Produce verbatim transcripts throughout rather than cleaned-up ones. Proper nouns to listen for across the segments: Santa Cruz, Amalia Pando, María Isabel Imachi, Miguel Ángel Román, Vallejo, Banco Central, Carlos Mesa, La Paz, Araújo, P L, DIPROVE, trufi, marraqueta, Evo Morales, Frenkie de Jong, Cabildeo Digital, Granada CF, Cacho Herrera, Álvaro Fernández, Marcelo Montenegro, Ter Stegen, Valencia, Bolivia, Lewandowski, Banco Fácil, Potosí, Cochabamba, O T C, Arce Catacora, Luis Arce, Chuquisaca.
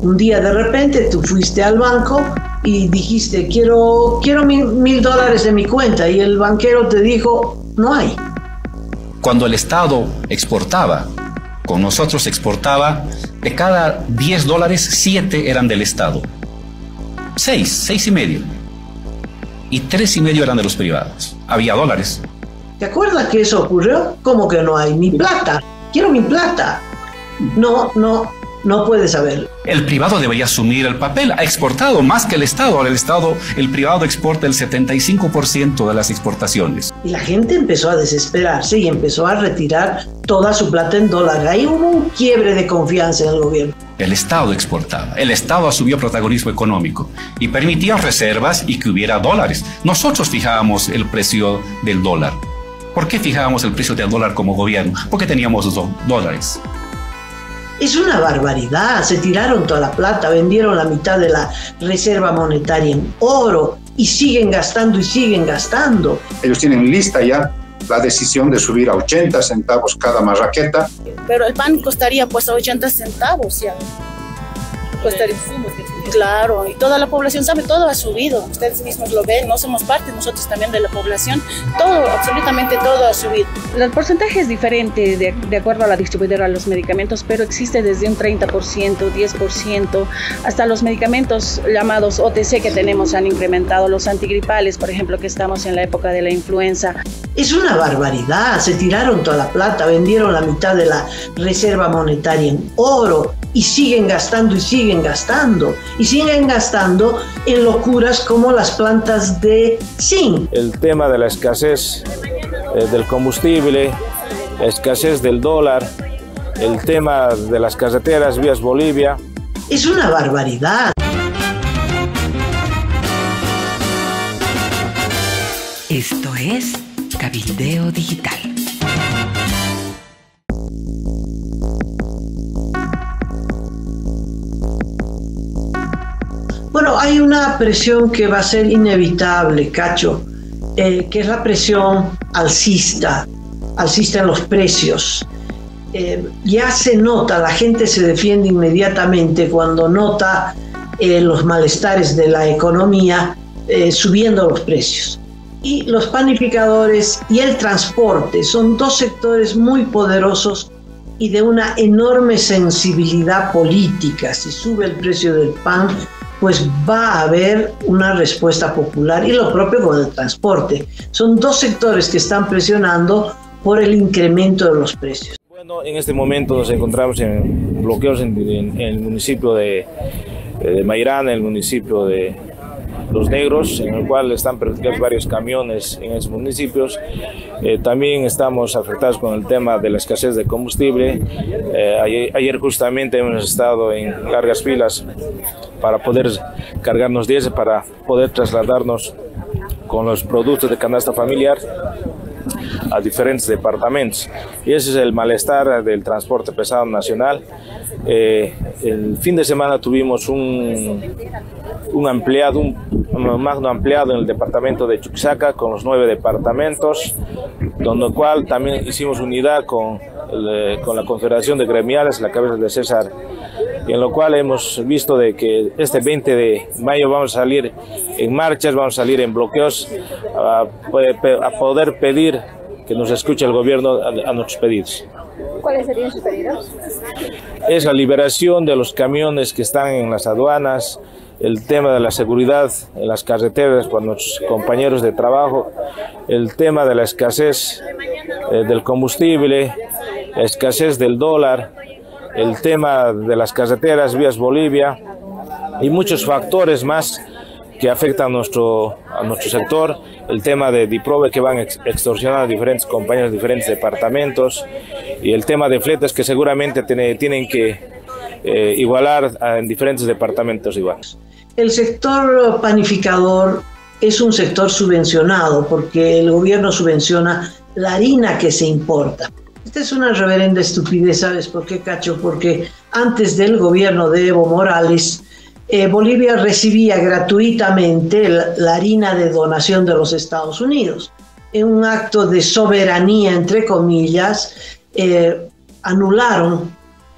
Un día de repente tú fuiste al banco y dijiste, quiero, quiero mil, mil dólares de mi cuenta, y el banquero te dijo, no hay. Cuando el Estado exportaba, con nosotros exportaba, de cada diez dólares, siete eran del Estado. Seis, seis y medio. Y tres y medio eran de los privados. Había dólares. ¿Te acuerdas que eso ocurrió? ¿Cómo que no hay? Mi plata. Quiero mi plata. No, no, no puedes saberlo. El privado debería asumir el papel. Ha exportado más que el Estado. Ahora el Estado, el privado exporta el setenta y cinco por ciento de las exportaciones. Y la gente empezó a desesperarse y empezó a retirar toda su plata en dólar. Ahí hubo un quiebre de confianza en el gobierno. El Estado exportaba. El Estado asumió protagonismo económico y permitía reservas y que hubiera dólares. Nosotros fijábamos el precio del dólar. ¿Por qué fijábamos el precio del dólar como gobierno? Porque teníamos dos dólares. Es una barbaridad, se tiraron toda la plata, vendieron la mitad de la reserva monetaria en oro y siguen gastando y siguen gastando. Ellos tienen lista ya la decisión de subir a ochenta centavos cada marraqueta. Pero el pan costaría pues a ochenta centavos ya. Costaría. Claro, y toda la población sabe, todo ha subido. Ustedes mismos lo ven, no somos parte, nosotros también de la población. Todo, absolutamente todo ha subido. El porcentaje es diferente de, de acuerdo a la distribuidora de los medicamentos, pero existe desde un treinta por ciento, diez por ciento, hasta los medicamentos llamados O T C que tenemos han incrementado, los antigripales, por ejemplo, que estamos en la época de la influenza. Es una barbaridad, se tiraron toda la plata, vendieron la mitad de la reserva monetaria en oro y siguen gastando y siguen gastando. Y siguen gastando en locuras como las plantas de zinc. El tema de la escasez eh, del combustible, la escasez del dólar, el tema de las carreteras, vías Bolivia. Es una barbaridad. Esto es Cabildeo Digital. Bueno, hay una presión que va a ser inevitable, Cacho, eh, que es la presión alcista, alcista en los precios. Eh, ya se nota, la gente se defiende inmediatamente cuando nota eh, los malestares de la economía eh, subiendo los precios. Y los panificadores y el transporte son dos sectores muy poderosos y de una enorme sensibilidad política. Si sube el precio del pan, pues va a haber una respuesta popular, y lo propio con el transporte. Son dos sectores que están presionando por el incremento de los precios. Bueno, en este momento nos encontramos en bloqueos en, en, en el municipio de, de Mairán, en el municipio de Los Negros, en el cual están perdidos varios camiones en esos municipios. Eh, también estamos afectados con el tema de la escasez de combustible. Eh, ayer, ayer justamente hemos estado en largas filas para poder cargarnos diésel, para poder trasladarnos con los productos de canasta familiar a diferentes departamentos. Y ese es el malestar del transporte pesado nacional. Eh, el fin de semana tuvimos un, un ampliado, un, un magno ampliado en el departamento de Chuquisaca con los nueve departamentos, donde el cual también hicimos unidad con, el, con la Confederación de Gremiales, la cabeza de César, en lo cual hemos visto de que este veinte de mayo vamos a salir en marchas, vamos a salir en bloqueos a, a poder pedir que nos escuche el gobierno a, a nuestros pedidos. ¿Cuáles serían sus pedidos? Es la liberación de los camiones que están en las aduanas, el tema de la seguridad en las carreteras con nuestros compañeros de trabajo, el tema de la escasez eh, del combustible, la escasez del dólar, el tema de las carreteras, vías Bolivia y muchos factores más que afectan a nuestro, a nuestro sector, el tema de DIPROVE que van a extorsionar a diferentes compañeros de diferentes departamentos y el tema de fletes que seguramente tiene, tienen que eh, igualar a, en diferentes departamentos iguales. El sector panificador es un sector subvencionado porque el gobierno subvenciona la harina que se importa. Esta es una reverenda estupidez, ¿sabes por qué, Cacho? Porque antes del gobierno de Evo Morales, eh, Bolivia recibía gratuitamente la, la harina de donación de los Estados Unidos. En un acto de soberanía, entre comillas, eh, anularon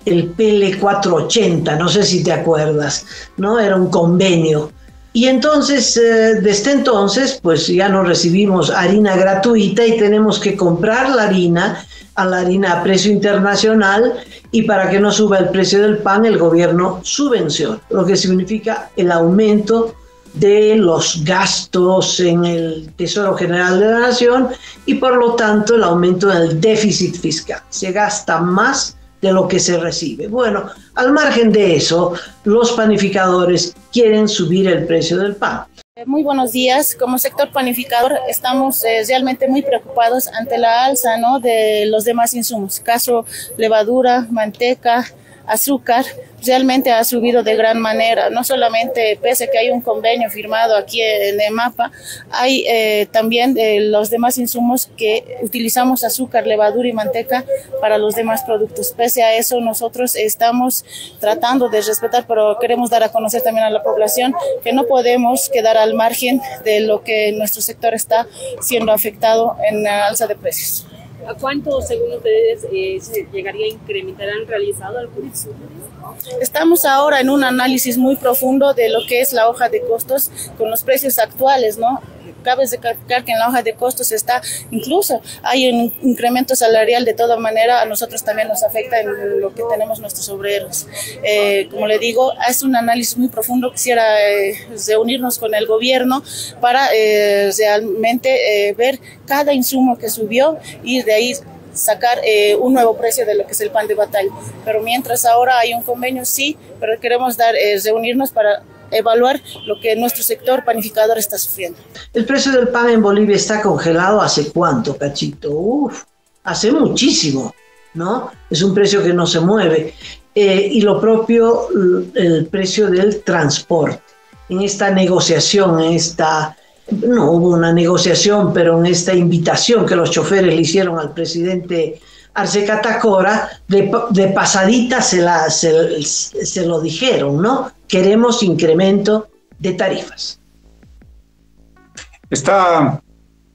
el P L cuatrocientos ochenta, no sé si te acuerdas, ¿no? Era un convenio. Y entonces, eh, desde entonces, pues ya no recibimos harina gratuita y tenemos que comprar la harina, a la harina a precio internacional, y para que no suba el precio del pan, el gobierno subvenciona, lo que significa el aumento de los gastos en el Tesoro General de la Nación y por lo tanto el aumento del déficit fiscal. Se gasta más de lo que se recibe. Bueno, al margen de eso, los panificadores quieren subir el precio del pan. Muy buenos días. Como sector panificador estamos eh, realmente muy preocupados ante la alza, ¿no?, de los demás insumos, caso levadura, manteca, azúcar. Realmente ha subido de gran manera, no solamente pese a que hay un convenio firmado aquí en el mapa, hay eh, también eh, los demás insumos que utilizamos, azúcar, levadura y manteca para los demás productos. Pese a eso, nosotros estamos tratando de respetar, pero queremos dar a conocer también a la población que no podemos quedar al margen de lo que nuestro sector está siendo afectado en la alza de precios. ¿A cuánto, según ustedes, eh, se llegaría a incrementar? ¿Han realizado algún estudio? Estamos ahora en un análisis muy profundo de lo que es la hoja de costos con los precios actuales, ¿no? Cabe recalcar que en la hoja de costos está, incluso hay un incremento salarial. De toda manera, a nosotros también nos afecta en lo que tenemos nuestros obreros. Eh, como le digo, es un análisis muy profundo. Quisiera eh, reunirnos con el gobierno para eh, realmente eh, ver cada insumo que subió y de ahí sacar eh, un nuevo precio de lo que es el pan de batalla. Pero mientras ahora hay un convenio, sí, pero queremos dar, eh, reunirnos para evaluar lo que nuestro sector panificador está sufriendo. El precio del pan en Bolivia está congelado hace cuánto, Cachito, uf, hace muchísimo, ¿no? Es un precio que no se mueve. Eh, y lo propio el precio del transporte. En esta negociación, en esta, no hubo una negociación, pero en esta invitación que los choferes le hicieron al presidente Arce Catacora, de, de pasadita se, la, se, se lo dijeron, ¿no? Queremos incremento de tarifas. Está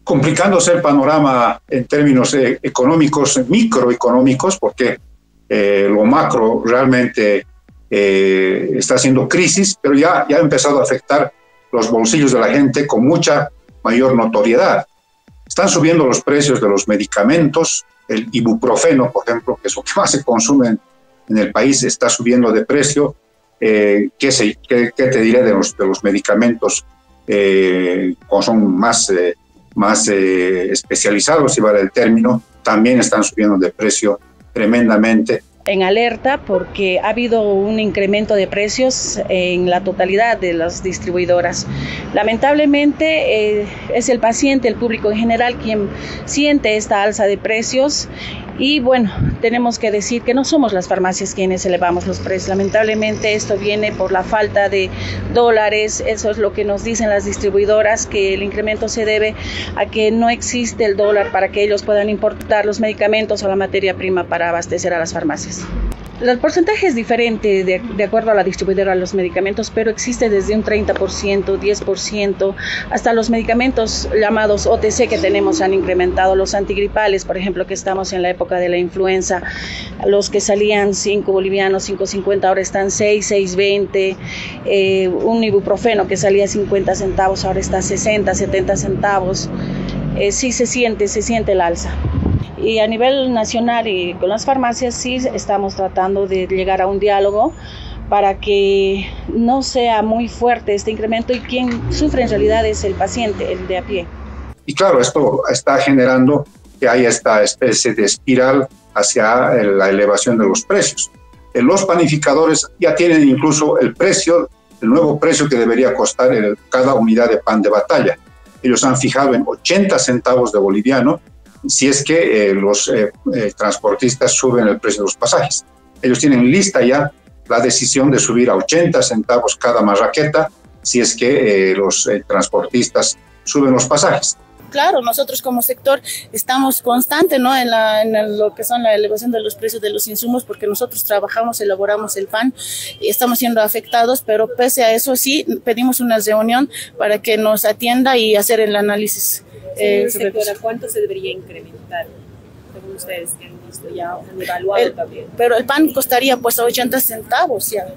complicándose el panorama en términos económicos, microeconómicos, porque eh, lo macro realmente eh, está haciendo crisis, pero ya, ya ha empezado a afectar los bolsillos de la gente con mucha mayor notoriedad. Están subiendo los precios de los medicamentos. El ibuprofeno, por ejemplo, que es lo que más se consume en, en el país, está subiendo de precio. Eh, ¿qué, se, qué, ¿Qué te diré de los, de los medicamentos eh, o son más, eh, más eh, especializados, si vale el término? También están subiendo de precio tremendamente. En alerta porque ha habido un incremento de precios en la totalidad de las distribuidoras. Lamentablemente eh, es el paciente, el público en general, quien siente esta alza de precios y bueno, tenemos que decir que no somos las farmacias quienes elevamos los precios. Lamentablemente esto viene por la falta de dólares, eso es lo que nos dicen las distribuidoras, que el incremento se debe a que no existe el dólar para que ellos puedan importar los medicamentos o la materia prima para abastecer a las farmacias. El porcentaje es diferente de, de acuerdo a la distribuidora de los medicamentos, pero existe desde un treinta por ciento, diez por ciento, hasta los medicamentos llamados O T C que tenemos han incrementado, los antigripales, por ejemplo, que estamos en la época de la influenza, los que salían cinco bolivianos, cinco cincuenta, ahora están seis, seis veinte, eh, un ibuprofeno que salía cincuenta centavos, ahora está sesenta, setenta centavos, eh, sí se siente, se siente el alza. Y a nivel nacional y con las farmacias sí estamos tratando de llegar a un diálogo para que no sea muy fuerte este incremento y quien sufre en realidad es el paciente, el de a pie. Y claro, esto está generando que haya esta especie de espiral hacia la elevación de los precios. Los panificadores ya tienen incluso el precio, el nuevo precio que debería costar el, cada unidad de pan de batalla. Ellos han fijado en ochenta centavos de boliviano, si es que eh, los eh, eh, transportistas suben el precio de los pasajes. Ellos tienen lista ya la decisión de subir a ochenta centavos cada marraqueta si es que eh, los eh, transportistas suben los pasajes. Claro, nosotros como sector estamos constante, ¿no?, en, la, en lo que son la elevación de los precios de los insumos, porque nosotros trabajamos, elaboramos el pan y estamos siendo afectados, pero pese a eso sí pedimos una reunión para que nos atienda y hacer el análisis. Sí, eh, sector, ¿a cuánto se debería incrementar según ustedes? este, ya devaluado el, también. Pero el pan costaría pues a ochenta centavos ya.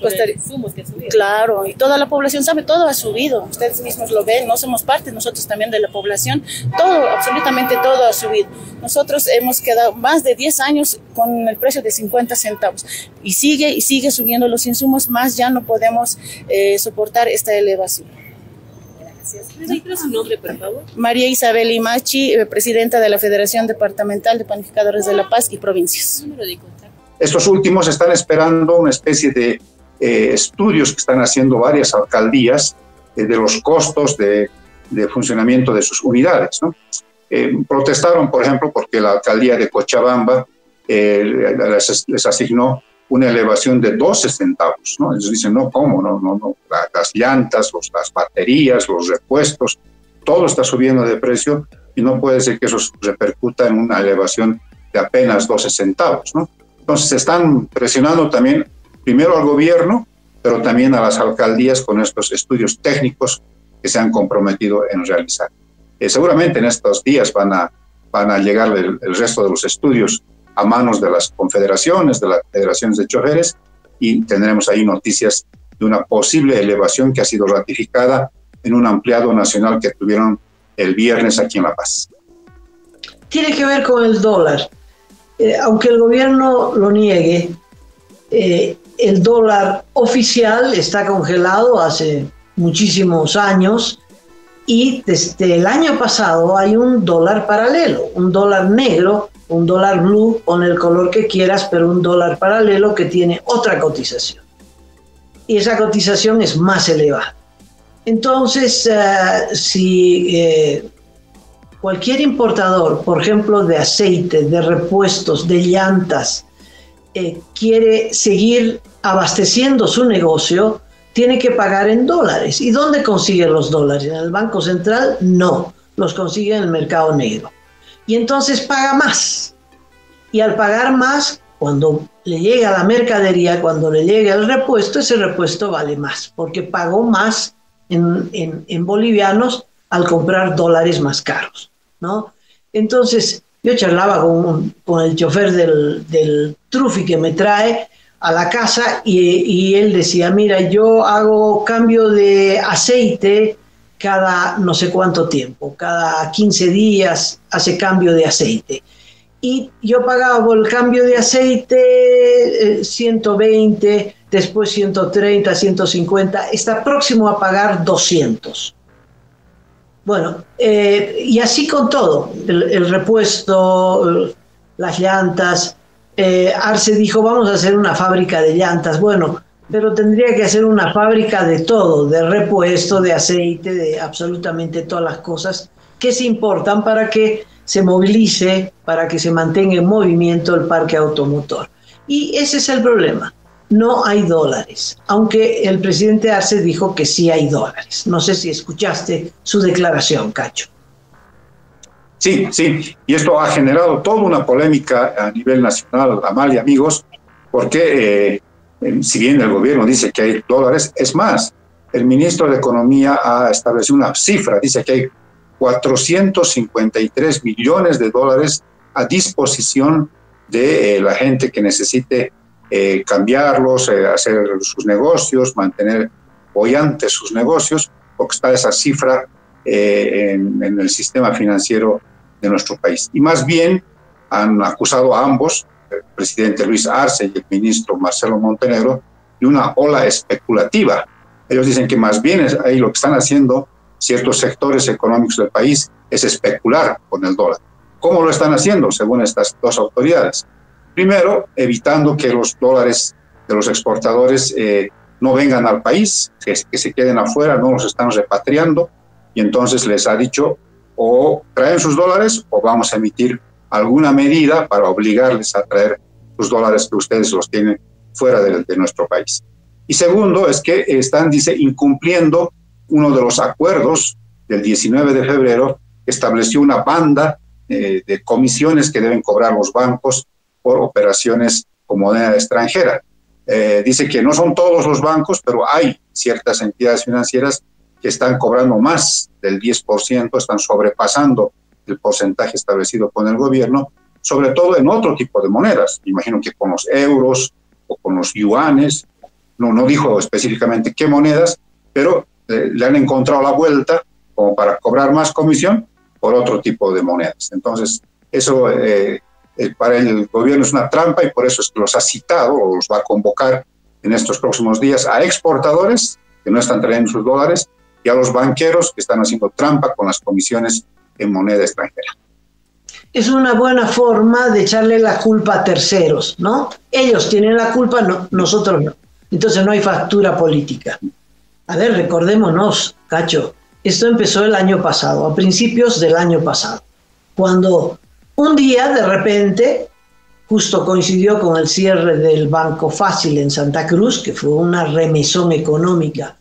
Costaría, que ha subido. Claro, y toda la población sabe, todo ha subido. Ustedes mismos lo ven, no somos parte, nosotros también de la población. Todo, absolutamente todo ha subido. Nosotros hemos quedado más de diez años con el precio de cincuenta centavos. Y sigue y sigue subiendo los insumos, más ya no podemos eh, soportar esta elevación. Gracias. ¿Reitera su nombre, por favor? María Isabel Imachi, presidenta de la Federación Departamental de Panificadores de La Paz y Provincias. Número de contacto. Estos últimos están esperando una especie de Eh, estudios que están haciendo varias alcaldías eh, de los costos de, de funcionamiento de sus unidades, ¿no? Eh, protestaron, por ejemplo, porque la alcaldía de Cochabamba eh, les, les asignó una elevación de doce centavos, ¿no? Ellos dicen, no, ¿cómo? No, no, no. La, las llantas, los, las baterías, los repuestos, todo está subiendo de precio y no puede ser que eso repercuta en una elevación de apenas doce centavos, ¿no? Entonces, se están presionando también primero al gobierno, pero también a las alcaldías con estos estudios técnicos que se han comprometido en realizar. Eh, seguramente en estos días van a, van a llegar el, el resto de los estudios a manos de las confederaciones, de las federaciones de choferes, y tendremos ahí noticias de una posible elevación que ha sido ratificada en un ampliado nacional que tuvieron el viernes aquí en La Paz. Tiene que ver con el dólar. Eh, aunque el gobierno lo niegue, eh, el dólar oficial está congelado hace muchísimos años y desde el año pasado hay un dólar paralelo, un dólar negro, un dólar blue, con el color que quieras, pero un dólar paralelo que tiene otra cotización. Y esa cotización es más elevada. Entonces, uh, si eh, cualquier importador, por ejemplo, de aceite, de repuestos, de llantas, Eh, quiere seguir abasteciendo su negocio, tiene que pagar en dólares. ¿Y dónde consigue los dólares? ¿En el Banco Central? No, los consigue en el mercado negro. Y entonces paga más. Y al pagar más, cuando le llega la mercadería, cuando le llega el repuesto, ese repuesto vale más, porque pagó más en, en, en bolivianos al comprar dólares más caros, ¿no? Entonces, yo charlaba con, con el chofer del, del trufi que me trae a la casa y, y él decía, mira, yo hago cambio de aceite cada no sé cuánto tiempo, cada quince días hace cambio de aceite. Y yo pagaba por el cambio de aceite eh, ciento veinte, después ciento treinta, ciento cincuenta, está próximo a pagar doscientos. Bueno, eh, y así con todo, el, el repuesto, las llantas. eh, Arce dijo, vamos a hacer una fábrica de llantas, bueno, pero tendría que hacer una fábrica de todo, de repuesto, de aceite, de absolutamente todas las cosas que se importan para que se movilice, para que se mantenga en movimiento el parque automotor. Y ese es el problema. No hay dólares, aunque el presidente Arce dijo que sí hay dólares. No sé si escuchaste su declaración, Cacho. Sí, sí, y esto ha generado toda una polémica a nivel nacional, Amalia, amigos, porque eh, si bien el gobierno dice que hay dólares, es más, el ministro de Economía ha establecido una cifra, dice que hay cuatrocientos cincuenta y tres millones de dólares a disposición de eh, la gente que necesite Eh, cambiarlos, eh, hacer sus negocios, mantener boyantes sus negocios, porque está esa cifra eh, en, en el sistema financiero de nuestro país. Y más bien han acusado a ambos, el presidente Luis Arce y el ministro Marcelo Montenegro, de una ola especulativa. Ellos dicen que más bien es ahí lo que están haciendo ciertos sectores económicos del país es especular con el dólar. ¿Cómo lo están haciendo? Según estas dos autoridades. Primero, evitando que los dólares de los exportadores eh, no vengan al país, que, que se queden afuera, no los están repatriando, y entonces les ha dicho o traen sus dólares o vamos a emitir alguna medida para obligarles a traer sus dólares que ustedes los tienen fuera de, de nuestro país. Y segundo, es que están, dice, incumpliendo uno de los acuerdos del diecinueve de febrero que estableció una banda eh, de comisiones que deben cobrar los bancos por operaciones con moneda extranjera. Eh, dice que no son todos los bancos, pero hay ciertas entidades financieras que están cobrando más del diez por ciento, están sobrepasando el porcentaje establecido con el gobierno, sobre todo en otro tipo de monedas. Imagino que con los euros o con los yuanes, no, no dijo específicamente qué monedas, pero eh, le han encontrado la vuelta como para cobrar más comisión por otro tipo de monedas. Entonces, eso eh, eh, para el gobierno es una trampa, y por eso es que los ha citado o los va a convocar en estos próximos días a exportadores que no están trayendo sus dólares y a los banqueros que están haciendo trampa con las comisiones en moneda extranjera. Es una buena forma de echarle la culpa a terceros, ¿no? Ellos tienen la culpa, no, nosotros no. Entonces no hay factura política. A ver, recordémonos, Cacho, esto empezó el año pasado, a principios del año pasado, cuando un día de repente, justo coincidió con el cierre del Banco Fácil en Santa Cruz, que fue una remesón económica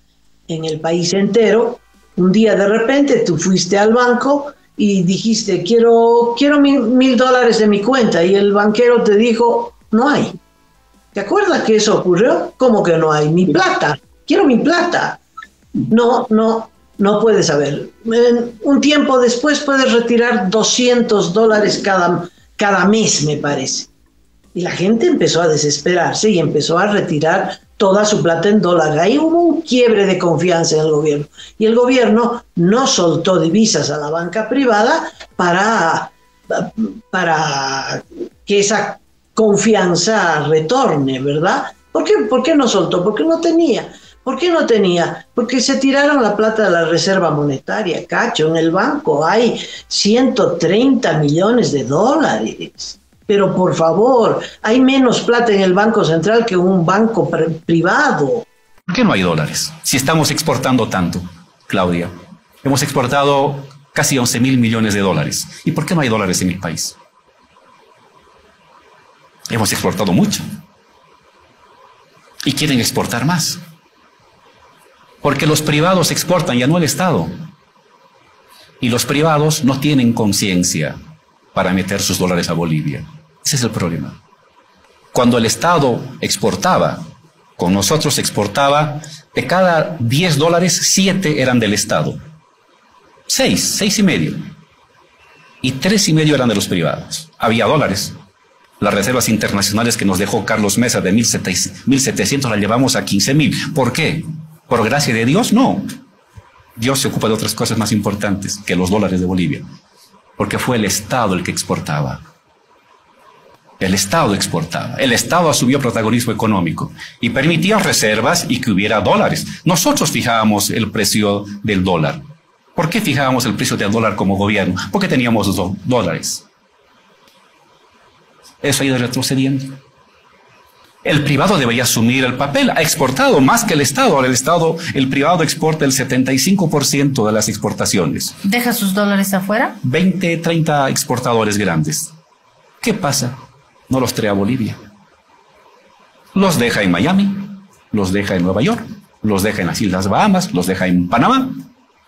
en el país entero. Un día de repente tú fuiste al banco y dijiste, quiero, quiero mil, mil dólares de mi cuenta, y el banquero te dijo, no hay. ¿Te acuerdas que eso ocurrió? ¿Cómo que no hay? Mi plata, quiero mi plata. No, no, no puedes saber. En un tiempo después puedes retirar doscientos dólares cada, cada mes, me parece. Y la gente empezó a desesperarse y empezó a retirar toda su plata en dólares. Ahí hubo un quiebre de confianza en el gobierno. Y el gobierno no soltó divisas a la banca privada para, para que esa confianza retorne, ¿verdad? ¿Por qué, ¿Por qué no soltó? Porque no tenía. ¿Por qué no tenía? Porque se tiraron la plata de la Reserva Monetaria, Cacho. En el banco hay ciento treinta millones de dólares. Pero por favor, hay menos plata en el Banco Central que un banco privado. ¿Por qué no hay dólares? Si estamos exportando tanto, Claudia. Hemos exportado casi once mil millones de dólares. ¿Y por qué no hay dólares en el país? Hemos exportado mucho. Y quieren exportar más. Porque los privados exportan, ya no el Estado. Y los privados no tienen conciencia para meter sus dólares a Bolivia. Ese es el problema. Cuando el Estado exportaba, con nosotros exportaba, de cada diez dólares, siete eran del Estado. Seis, seis y medio. Y tres y medio eran de los privados. Había dólares. Las reservas internacionales que nos dejó Carlos Mesa de mil setecientos las llevamos a quince mil. ¿Por qué? ¿Por gracia de Dios? No. Dios se ocupa de otras cosas más importantes que los dólares de Bolivia. Porque fue el Estado el que exportaba. El Estado exportaba. El Estado asumió protagonismo económico y permitía reservas y que hubiera dólares. Nosotros fijábamos el precio del dólar. ¿Por qué fijábamos el precio del dólar como gobierno? Porque teníamos dólares. Eso ha ido retrocediendo. El privado debería asumir el papel. Ha exportado más que el Estado. Ahora el Estado, el privado exporta el setenta y cinco por ciento de las exportaciones. ¿Deja sus dólares afuera? veinte, treinta exportadores grandes. ¿Qué pasa? No los trae a Bolivia. Los deja en Miami, los deja en Nueva York, los deja en las Islas Bahamas, los deja en Panamá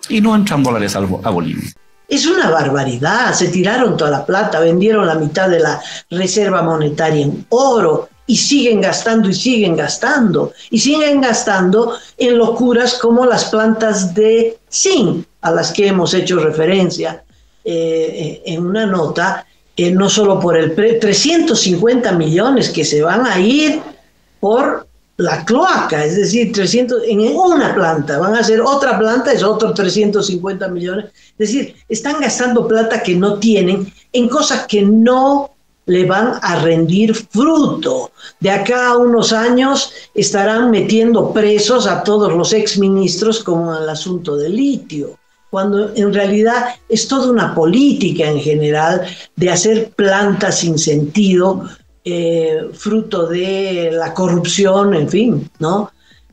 y no entran dólares a Bolivia. Es una barbaridad. Se tiraron toda la plata, vendieron la mitad de la Reserva Monetaria en oro. Y siguen gastando y siguen gastando. Y siguen gastando en locuras como las plantas de zinc, a las que hemos hecho referencia eh, en una nota, eh, no solo por el precio, trescientos cincuenta millones que se van a ir por la cloaca, es decir, trescientos en una planta, van a hacer otra planta, es otro trescientos cincuenta millones. Es decir, están gastando plata que no tienen en cosas que no le van a rendir fruto. De acá a unos años estarán metiendo presos a todos los exministros como en el asunto del litio, cuando en realidad es toda una política en general de hacer plantas sin sentido, eh, fruto de la corrupción, en fin, ¿no?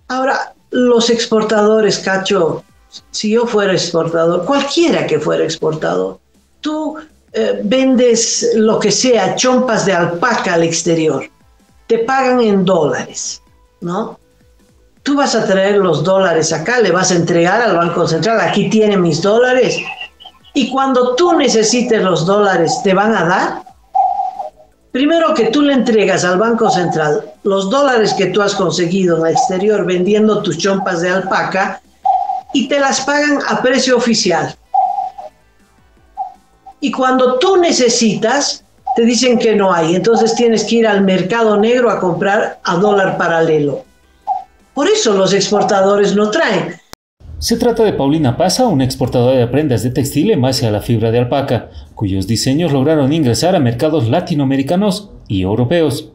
Ahora, los exportadores, Cacho, si yo fuera exportador, cualquiera que fuera exportador, tú... Eh, vendes lo que sea, chompas de alpaca al exterior, te pagan en dólares, ¿no? Tú vas a traer los dólares acá, le vas a entregar al Banco Central, aquí tiene mis dólares, y cuando tú necesites los dólares, ¿te van a dar? Primero que tú le entregas al Banco Central los dólares que tú has conseguido en el exterior vendiendo tus chompas de alpaca y te las pagan a precio oficial. Y cuando tú necesitas, te dicen que no hay, entonces tienes que ir al mercado negro a comprar a dólar paralelo. Por eso los exportadores no traen. Se trata de Paulina Paza, una exportadora de prendas de textil en base a la fibra de alpaca, cuyos diseños lograron ingresar a mercados latinoamericanos y europeos.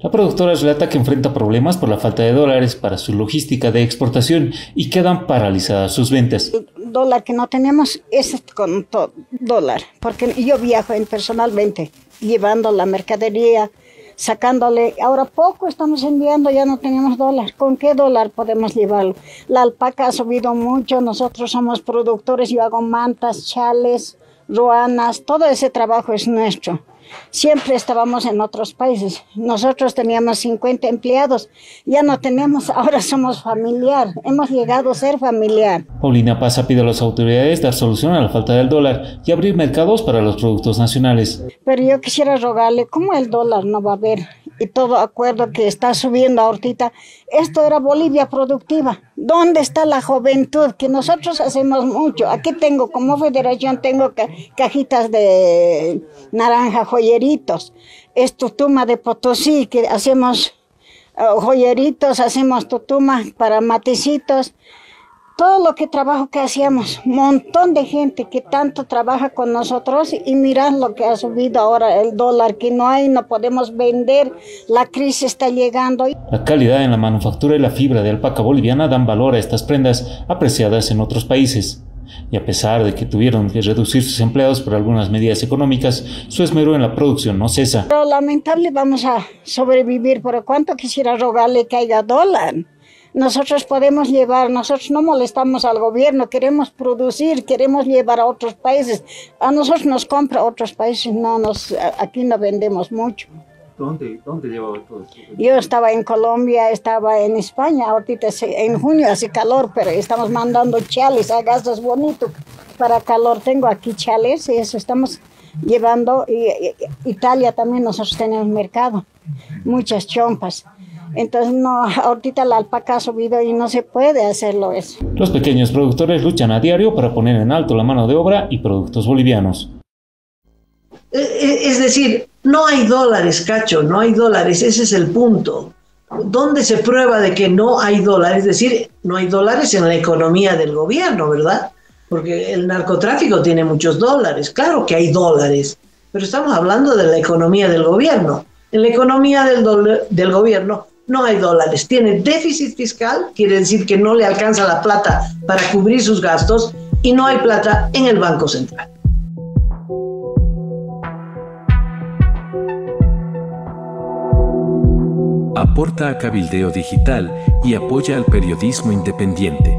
La productora relata que enfrenta problemas por la falta de dólares para su logística de exportación y quedan paralizadas sus ventas. El dólar que no tenemos es con todo, dólar, porque yo viajo en personalmente, llevando la mercadería, sacándole, ahora poco estamos enviando, ya no tenemos dólar. ¿Con qué dólar podemos llevarlo? La alpaca ha subido mucho, nosotros somos productores, yo hago mantas, chales, ruanas, todo ese trabajo es nuestro. Siempre estábamos en otros países, nosotros teníamos cincuenta empleados, ya no tenemos, ahora somos familiar, hemos llegado a ser familiar. Paulina Paza pide a las autoridades dar solución a la falta del dólar y abrir mercados para los productos nacionales. Pero yo quisiera rogarle, ¿cómo el dólar no va a haber? Y todo acuerdo que está subiendo ahorita, esto era Bolivia productiva. ¿Dónde está la juventud? Que nosotros hacemos mucho. Aquí tengo, como federación, tengo ca cajitas de naranja, joyeritos. Es tutuma de Potosí, que hacemos uh, joyeritos, hacemos tutuma para matecitos. Todo lo que trabajo que hacíamos, montón de gente que tanto trabaja con nosotros y mirad lo que ha subido ahora el dólar, que no hay, no podemos vender, la crisis está llegando. La calidad en la manufactura y la fibra de alpaca boliviana dan valor a estas prendas apreciadas en otros países. Y a pesar de que tuvieron que reducir sus empleados por algunas medidas económicas, su esmero en la producción no cesa. Pero lamentable vamos a sobrevivir, pero cuánto quisiera rogarle que haya dólar. Nosotros podemos llevar, nosotros no molestamos al gobierno, queremos producir, queremos llevar a otros países. A nosotros nos compra otros países, no nos, aquí no vendemos mucho. ¿Dónde, dónde llevaba todo esto? Yo estaba en Colombia, estaba en España, ahorita en junio hace calor, pero estamos mandando chales a gastos bonitos para calor. Tengo aquí chales y eso estamos llevando. Y, y, Italia también nosotros tenemos mercado, muchas chompas. Entonces, no, ahorita la alpaca ha subido y no se puede hacerlo eso. Los pequeños productores luchan a diario para poner en alto la mano de obra y productos bolivianos. Es decir, no hay dólares, Cacho, no hay dólares, ese es el punto. ¿Dónde se prueba de que no hay dólares? Es decir, no hay dólares en la economía del gobierno, ¿verdad? Porque el narcotráfico tiene muchos dólares, claro que hay dólares, pero estamos hablando de la economía del gobierno. En la economía del, del gobierno no hay dólares, tiene déficit fiscal, quiere decir que no le alcanza la plata para cubrir sus gastos y no hay plata en el Banco Central. Aporta a Cabildeo Digital y apoya al periodismo independiente.